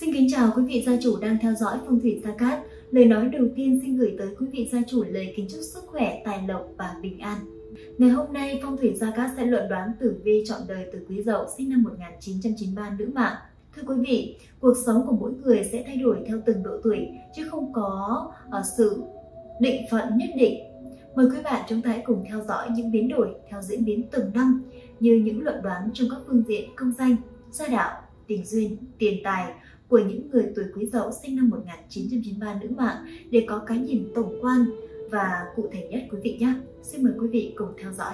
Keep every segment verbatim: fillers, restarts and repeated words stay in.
Xin kính chào quý vị gia chủ đang theo dõi Phong Thủy Gia Cát. Lời nói đầu tiên xin gửi tới quý vị gia chủ lời kính chúc sức khỏe, tài lộc và bình an. Ngày hôm nay Phong Thủy Gia Cát sẽ luận đoán tử vi chọn đời từ Quý Dậu sinh năm một nghìn chín trăm chín mươi ba nữ mạng. Thưa quý vị, cuộc sống của mỗi người sẽ thay đổi theo từng độ tuổi chứ không có sự định phận nhất định. Mời quý bạn chúng ta hãy cùng theo dõi những biến đổi theo diễn biến từng năm như những luận đoán trong các phương diện công danh, gia đạo, tình duyên, tiền tài của những người tuổi Quý Dậu sinh năm một nghìn chín trăm chín mươi ba nữ mạng để có cái nhìn tổng quan và cụ thể nhất quý vị nhé. Xin mời quý vị cùng theo dõi.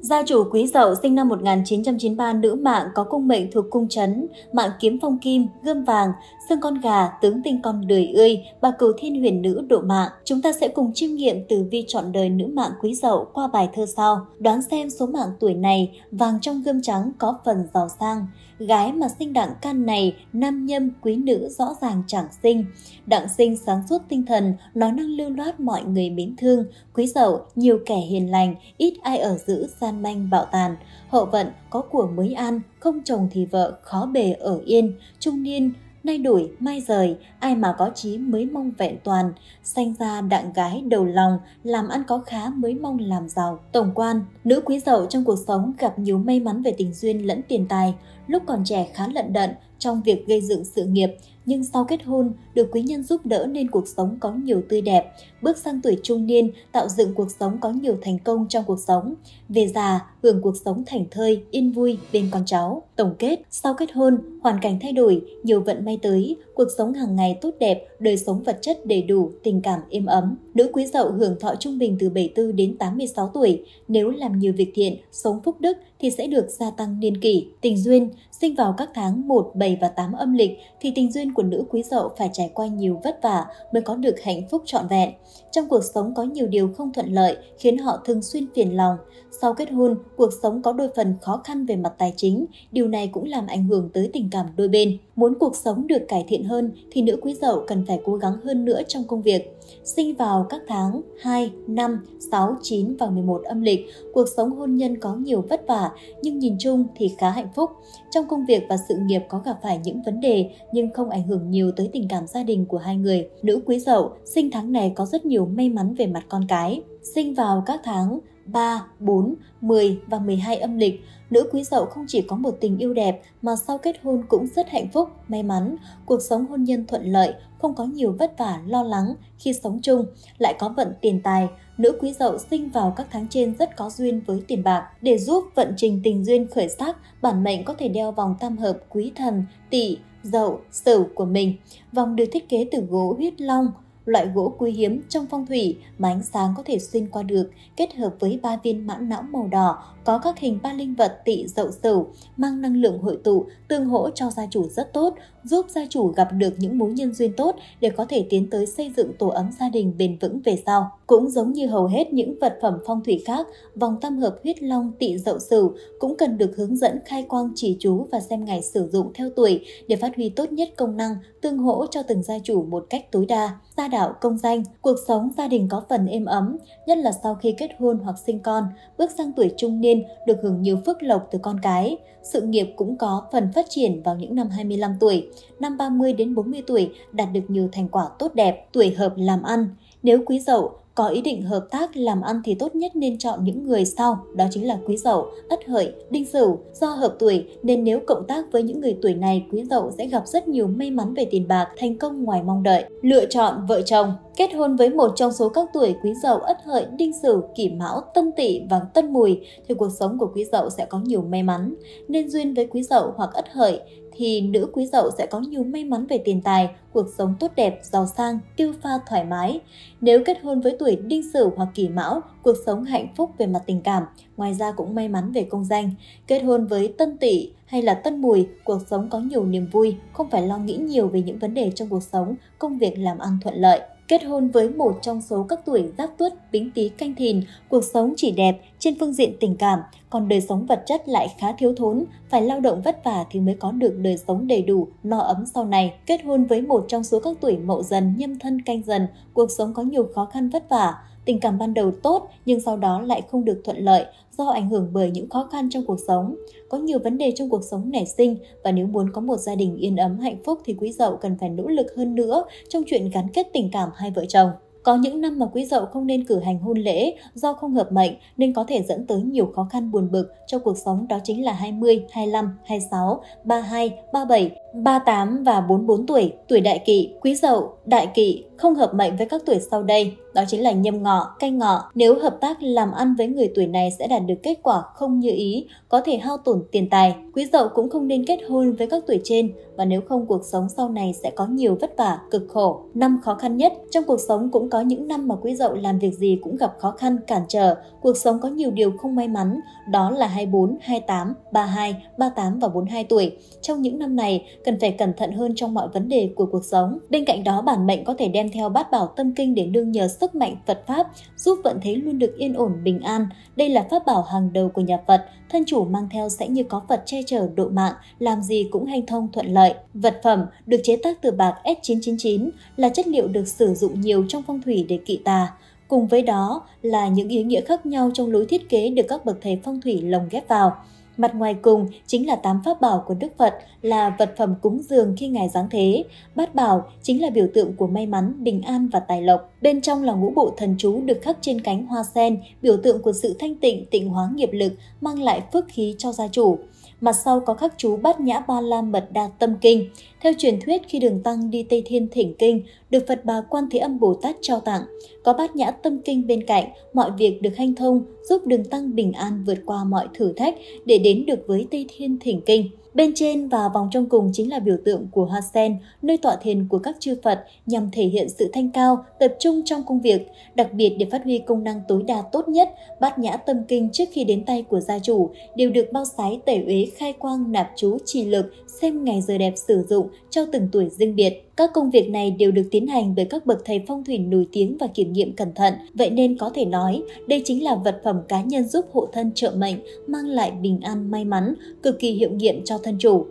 Gia chủ Quý Dậu sinh năm một nghìn chín trăm chín mươi ba nữ mạng có cung mệnh thuộc cung trấn, mạng kiếm phong kim, gươm vàng, xương con gà, tướng tinh con đười ươi, bà cửu thiên huyền nữ độ mạng. Chúng ta sẽ cùng chiêm nghiệm tử vi chọn đời nữ mạng Quý Dậu qua bài thơ sau. Đoán xem số mạng tuổi này, vàng trong gươm trắng có phần giàu sang. Gái mà sinh đặng can này, nam nhâm quý nữ rõ ràng chẳng sinh. Đặng sinh sáng suốt tinh thần, nói năng lưu loát mọi người mến thương. Quý Dậu nhiều kẻ hiền lành, ít ai ở giữ gian manh bạo tàn. Hậu vận có của mới an, không chồng thì vợ khó bề ở yên. Trung niên nay đuổi mai rời, ai mà có chí mới mong vẹn toàn. Sanh ra đặng gái đầu lòng, làm ăn có khá mới mong làm giàu. Tổng quan, nữ Quý Dậu trong cuộc sống gặp nhiều may mắn về tình duyên lẫn tiền tài. Lúc còn trẻ khá lận đận trong việc gây dựng sự nghiệp, nhưng sau kết hôn, được quý nhân giúp đỡ nên cuộc sống có nhiều tươi đẹp. Bước sang tuổi trung niên, tạo dựng cuộc sống có nhiều thành công trong cuộc sống. Về già, hưởng cuộc sống thảnh thơi, yên vui bên con cháu. Tổng kết, sau kết hôn, hoàn cảnh thay đổi, nhiều vận may tới, cuộc sống hàng ngày tốt đẹp, đời sống vật chất đầy đủ, tình cảm êm ấm. Nữ Quý Dậu hưởng thọ trung bình từ bảy mươi tư đến tám mươi sáu tuổi. Nếu làm nhiều việc thiện, sống phúc đức thì sẽ được gia tăng niên kỷ. Tình duyên, sinh vào các tháng một, bảy và tám âm lịch thì tình duyên của nữ Quý Dậu phải trải qua nhiều vất vả mới có được hạnh phúc trọn vẹn. Trong cuộc sống có nhiều điều không thuận lợi khiến họ thường xuyên phiền lòng. Sau kết hôn, cuộc sống có đôi phần khó khăn về mặt tài chính, điều này cũng làm ảnh hưởng tới tình cảm đôi bên. Muốn cuộc sống được cải thiện hơn thì nữ Quý Dậu cần phải cố gắng hơn nữa trong công việc. Sinh vào các tháng hai, năm, sáu, chín và mười một âm lịch, cuộc sống hôn nhân có nhiều vất vả nhưng nhìn chung thì khá hạnh phúc. Trong công việc và sự nghiệp có gặp phải những vấn đề nhưng không ảnh hưởng nhiều tới tình cảm gia đình của hai người. Nữ Quý Dậu sinh tháng này có rất nhiều may mắn về mặt con cái. Sinh vào các tháng ba, bốn, mười và mười hai âm lịch, nữ Quý Dậu không chỉ có một tình yêu đẹp mà sau kết hôn cũng rất hạnh phúc, may mắn, cuộc sống hôn nhân thuận lợi, không có nhiều vất vả, lo lắng khi sống chung, lại có vận tiền tài. Nữ Quý Dậu sinh vào các tháng trên rất có duyên với tiền bạc. Để giúp vận trình tình duyên khởi sắc, bản mệnh có thể đeo vòng tam hợp quý thần Tỵ, Dậu, Sửu của mình. Vòng được thiết kế từ gỗ huyết long, loại gỗ quý hiếm trong phong thủy mà ánh sáng có thể xuyên qua được, kết hợp với ba viên mãn não màu đỏ có các hình ba linh vật Tỵ, Dậu, Sửu, mang năng lượng hội tụ tương hỗ cho gia chủ rất tốt, giúp gia chủ gặp được những mối nhân duyên tốt để có thể tiến tới xây dựng tổ ấm gia đình bền vững về sau. Cũng giống như hầu hết những vật phẩm phong thủy khác, vòng tam hợp huyết long Tỵ, Dậu, Sửu cũng cần được hướng dẫn khai quang chỉ chú và xem ngày sử dụng theo tuổi để phát huy tốt nhất công năng tương hỗ cho từng gia chủ một cách tối đa. Gia đạo, công danh, cuộc sống gia đình có phần êm ấm, nhất là sau khi kết hôn hoặc sinh con. Bước sang tuổi trung niên được hưởng nhiều phước lộc từ con cái. Sự nghiệp cũng có phần phát triển vào những năm hai mươi lăm tuổi, năm ba mươi đến bốn mươi tuổi đạt được nhiều thành quả tốt đẹp. Tuổi hợp làm ăn, nếu Quý Dậu có ý định hợp tác làm ăn thì tốt nhất nên chọn những người sau, đó chính là Quý Dậu, Ất Hợi, Đinh Sửu. Do hợp tuổi nên nếu cộng tác với những người tuổi này, Quý Dậu sẽ gặp rất nhiều may mắn về tiền bạc, thành công ngoài mong đợi. Lựa chọn vợ chồng, kết hôn với một trong số các tuổi Quý Dậu, Ất Hợi, Đinh Sửu, Kỷ Mão, Tân Tỵ và Tân Mùi thì cuộc sống của Quý Dậu sẽ có nhiều may mắn. Nên duyên với Quý Dậu hoặc Ất Hợi thì nữ Quý Dậu sẽ có nhiều may mắn về tiền tài, cuộc sống tốt đẹp, giàu sang, tiêu pha thoải mái. Nếu kết hôn với tuổi Đinh Sửu hoặc Kỷ Mão, cuộc sống hạnh phúc về mặt tình cảm, ngoài ra cũng may mắn về công danh. Kết hôn với Tân Tỵ hay là Tân Mùi, cuộc sống có nhiều niềm vui, không phải lo nghĩ nhiều về những vấn đề trong cuộc sống, công việc làm ăn thuận lợi. Kết hôn với một trong số các tuổi Giáp, Tuất, Bính, Tý, Canh, Thìn, cuộc sống chỉ đẹp trên phương diện tình cảm, còn đời sống vật chất lại khá thiếu thốn, phải lao động vất vả thì mới có được đời sống đầy đủ, no ấm sau này. Kết hôn với một trong số các tuổi Mậu Dần, Nhâm Thân, Canh Dần, cuộc sống có nhiều khó khăn vất vả. Tình cảm ban đầu tốt nhưng sau đó lại không được thuận lợi do ảnh hưởng bởi những khó khăn trong cuộc sống. Có nhiều vấn đề trong cuộc sống nảy sinh và nếu muốn có một gia đình yên ấm hạnh phúc thì Quý Dậu cần phải nỗ lực hơn nữa trong chuyện gắn kết tình cảm hai vợ chồng. Có những năm mà Quý Dậu không nên cử hành hôn lễ do không hợp mệnh nên có thể dẫn tới nhiều khó khăn buồn bực cho cuộc sống, đó chính là hai mươi, hai mươi lăm, hai mươi sáu, ba mươi hai, ba mươi bảy, ba mươi tám và bốn mươi bốn tuổi, tuổi đại kỵ. Quý Dậu, đại kỵ, không hợp mệnh với các tuổi sau đây, đó chính là Nhâm Ngọ, Canh Ngọ. Nếu hợp tác làm ăn với người tuổi này sẽ đạt được kết quả không như ý, có thể hao tổn tiền tài. Quý Dậu cũng không nên kết hôn với các tuổi trên và nếu không cuộc sống sau này sẽ có nhiều vất vả, cực khổ. Năm khó khăn nhất trong cuộc sống cũng có những năm mà Quý Dậu làm việc gì cũng gặp khó khăn, cản trở. Cuộc sống có nhiều điều không may mắn, đó là hai mươi bốn, hai mươi tám, ba mươi hai, ba mươi tám và bốn mươi hai tuổi. Trong những năm này, cần phải cẩn thận hơn trong mọi vấn đề của cuộc sống. Bên cạnh đó, bản mệnh có thể đem theo Bát Bảo Tâm Kinh để nương nhờ sức mạnh Phật Pháp, giúp vận thế luôn được yên ổn, bình an. Đây là pháp bảo hàng đầu của nhà Phật. Thân chủ mang theo sẽ như có Phật che chở độ mạng, làm gì cũng hanh thông thuận lợi. Vật phẩm được chế tác từ bạc S chín chín chín là chất liệu được sử dụng nhiều trong phong thủy để kỵ tà. Cùng với đó là những ý nghĩa khác nhau trong lối thiết kế được các bậc thầy phong thủy lồng ghép vào. Mặt ngoài cùng chính là tám pháp bảo của Đức Phật là vật phẩm cúng dường khi Ngài giáng thế. Bát bảo chính là biểu tượng của may mắn, bình an và tài lộc. Bên trong là ngũ bộ thần chú được khắc trên cánh hoa sen, biểu tượng của sự thanh tịnh, tịnh hóa nghiệp lực, mang lại phước khí cho gia chủ. Mặt sau có khắc chú Bát Nhã Ba La Mật Đa Tâm Kinh. Theo truyền thuyết, khi Đường Tăng đi Tây Thiên thỉnh kinh, được Phật Bà Quan Thế Âm Bồ Tát trao tặng. Có Bát Nhã Tâm Kinh bên cạnh, mọi việc được hanh thông, giúp Đường Tăng bình an vượt qua mọi thử thách để đến được với Tây Thiên thỉnh kinh. Bên trên và vòng trong cùng chính là biểu tượng của hoa sen, nơi tọa thiền của các chư Phật nhằm thể hiện sự thanh cao, tập trung trong công việc. Đặc biệt để phát huy công năng tối đa tốt nhất, Bát Nhã Tâm Kinh trước khi đến tay của gia chủ đều được bao sái tẩy uế, khai quang, nạp chú, trì lực, xem ngày giờ đẹp sử dụng cho từng tuổi riêng biệt. Các công việc này đều được tiến hành bởi các bậc thầy phong thủy nổi tiếng và kiểm nghiệm cẩn thận. Vậy nên có thể nói, đây chính là vật phẩm cá nhân giúp hộ thân trợ mệnh, mang lại bình an may mắn, cực kỳ hiệu nghiệm cho thân chủ.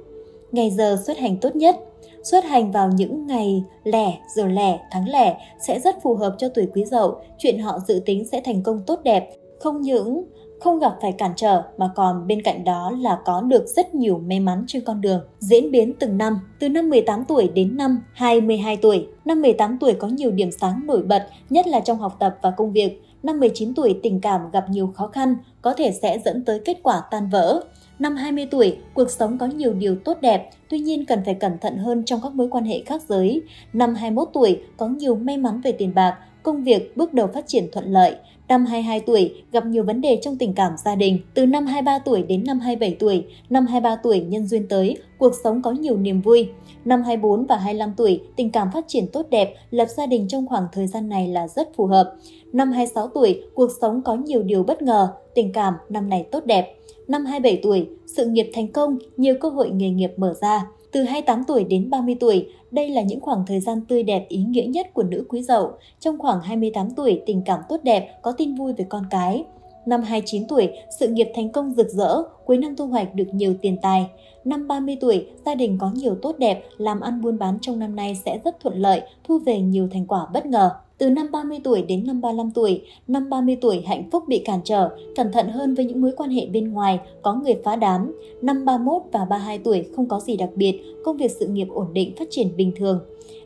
Ngày giờ xuất hành tốt nhất. Xuất hành vào những ngày lẻ, giờ lẻ, tháng lẻ sẽ rất phù hợp cho tuổi Quý Dậu. Chuyện họ dự tính sẽ thành công tốt đẹp, không những không gặp phải cản trở mà còn bên cạnh đó là có được rất nhiều may mắn trên con đường. Diễn biến từng năm, từ năm mười tám tuổi đến năm hai mươi hai tuổi. Năm mười tám tuổi có nhiều điểm sáng nổi bật, nhất là trong học tập và công việc. Năm mười chín tuổi tình cảm gặp nhiều khó khăn, có thể sẽ dẫn tới kết quả tan vỡ. Năm hai mươi tuổi, cuộc sống có nhiều điều tốt đẹp, tuy nhiên cần phải cẩn thận hơn trong các mối quan hệ khác giới. Năm hai mươi mốt tuổi, có nhiều may mắn về tiền bạc, công việc bước đầu phát triển thuận lợi. Năm hai mươi hai tuổi, gặp nhiều vấn đề trong tình cảm gia đình. Từ năm hai mươi ba tuổi đến năm hai mươi bảy tuổi, năm hai mươi ba tuổi nhân duyên tới, cuộc sống có nhiều niềm vui. Năm hai mươi bốn và hai mươi lăm tuổi, tình cảm phát triển tốt đẹp, lập gia đình trong khoảng thời gian này là rất phù hợp. Năm hai mươi sáu tuổi, cuộc sống có nhiều điều bất ngờ, tình cảm năm này tốt đẹp. Năm hai mươi bảy tuổi, sự nghiệp thành công, nhiều cơ hội nghề nghiệp mở ra. Từ hai mươi tám tuổi đến ba mươi tuổi, đây là những khoảng thời gian tươi đẹp ý nghĩa nhất của nữ Quý Dậu. Trong khoảng hai mươi tám tuổi, tình cảm tốt đẹp, có tin vui về con cái. Năm hai mươi chín tuổi, sự nghiệp thành công rực rỡ, cuối năm thu hoạch được nhiều tiền tài. Năm ba mươi tuổi, gia đình có nhiều tốt đẹp, làm ăn buôn bán trong năm nay sẽ rất thuận lợi, thu về nhiều thành quả bất ngờ. Từ năm ba mươi tuổi đến năm ba mươi lăm tuổi, năm ba mươi tuổi hạnh phúc bị cản trở, cẩn thận hơn với những mối quan hệ bên ngoài, có người phá đám. Năm ba mươi mốt và ba mươi hai tuổi không có gì đặc biệt, công việc sự nghiệp ổn định phát triển bình thường.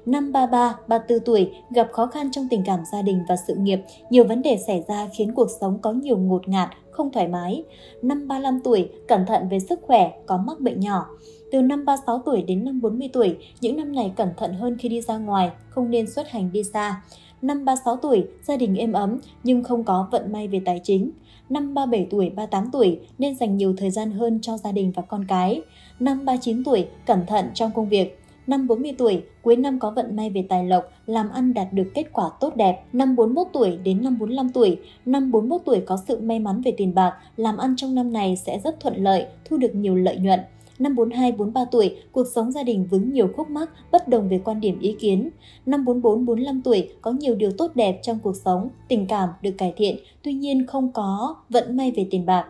Năm ba mươi ba, ba mươi tư tuổi gặp khó khăn trong tình cảm gia đình và sự nghiệp, nhiều vấn đề xảy ra khiến cuộc sống có nhiều ngột ngạt, không thoải mái. Năm ba mươi lăm tuổi, cẩn thận về sức khỏe, có mắc bệnh nhỏ. Từ năm ba mươi sáu tuổi đến năm bốn mươi tuổi, những năm này cẩn thận hơn khi đi ra ngoài, không nên xuất hành đi xa. Năm ba mươi sáu tuổi, gia đình êm ấm nhưng không có vận may về tài chính. Năm ba mươi bảy tuổi, ba mươi tám tuổi nên dành nhiều thời gian hơn cho gia đình và con cái. Năm ba mươi chín tuổi, cẩn thận trong công việc. Năm bốn mươi tuổi, cuối năm có vận may về tài lộc, làm ăn đạt được kết quả tốt đẹp. Năm bốn mươi mốt tuổi đến năm bốn mươi lăm tuổi, năm bốn mươi mốt tuổi có sự may mắn về tiền bạc, làm ăn trong năm này sẽ rất thuận lợi, thu được nhiều lợi nhuận. Năm bốn mươi hai, bốn mươi ba tuổi, cuộc sống gia đình vướng nhiều khúc mắc, bất đồng về quan điểm ý kiến. Năm bốn mươi bốn, bốn mươi lăm tuổi, có nhiều điều tốt đẹp trong cuộc sống, tình cảm được cải thiện, tuy nhiên không có vận may về tiền bạc.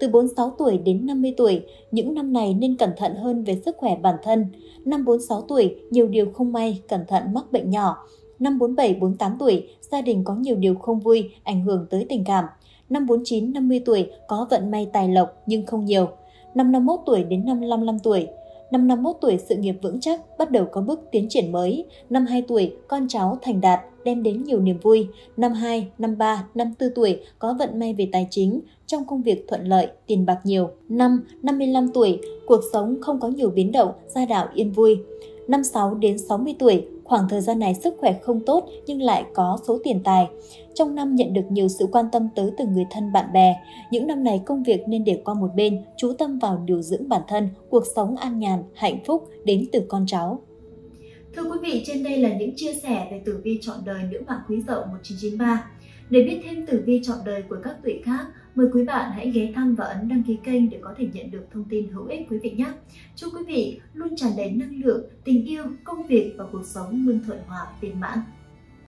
Từ bốn mươi sáu tuổi đến năm mươi tuổi, những năm này nên cẩn thận hơn về sức khỏe bản thân. Năm bốn mươi sáu tuổi, nhiều điều không may, cẩn thận mắc bệnh nhỏ. Năm bốn mươi bảy bốn mươi tám tuổi, gia đình có nhiều điều không vui, ảnh hưởng tới tình cảm. Năm bốn mươi chín năm mươi tuổi, có vận may tài lộc nhưng không nhiều. Năm năm mươi mốt tuổi đến năm năm mươi lăm tuổi. Năm năm mươi mốt tuổi, sự nghiệp vững chắc, bắt đầu có bước tiến triển mới. Năm hai mươi tuổi, con cháu thành đạt, đem đến nhiều niềm vui. Năm hai, năm ba, năm bốn tuổi, có vận may về tài chính, trong công việc thuận lợi, tiền bạc nhiều. Năm năm mươi lăm tuổi, cuộc sống không có nhiều biến động, gia đạo yên vui. Năm sáu đến sáu mươi tuổi, khoảng thời gian này sức khỏe không tốt nhưng lại có số tiền tài. Trong năm nhận được nhiều sự quan tâm tới từ người thân, bạn bè. Những năm này công việc nên để qua một bên, chú tâm vào điều dưỡng bản thân, cuộc sống an nhàn, hạnh phúc đến từ con cháu. Thưa quý vị, trên đây là những chia sẻ về tử vi trọn đời nữ hoàng Quý Dậu một nghìn chín trăm chín mươi ba. Để biết thêm tử vi trọn đời của các tuổi khác, mời quý bạn hãy ghé thăm và ấn đăng ký kênh để có thể nhận được thông tin hữu ích quý vị nhé. Chúc quý vị luôn tràn đầy năng lượng, tình yêu, công việc và cuộc sống luôn thuận hòa, viên mãn.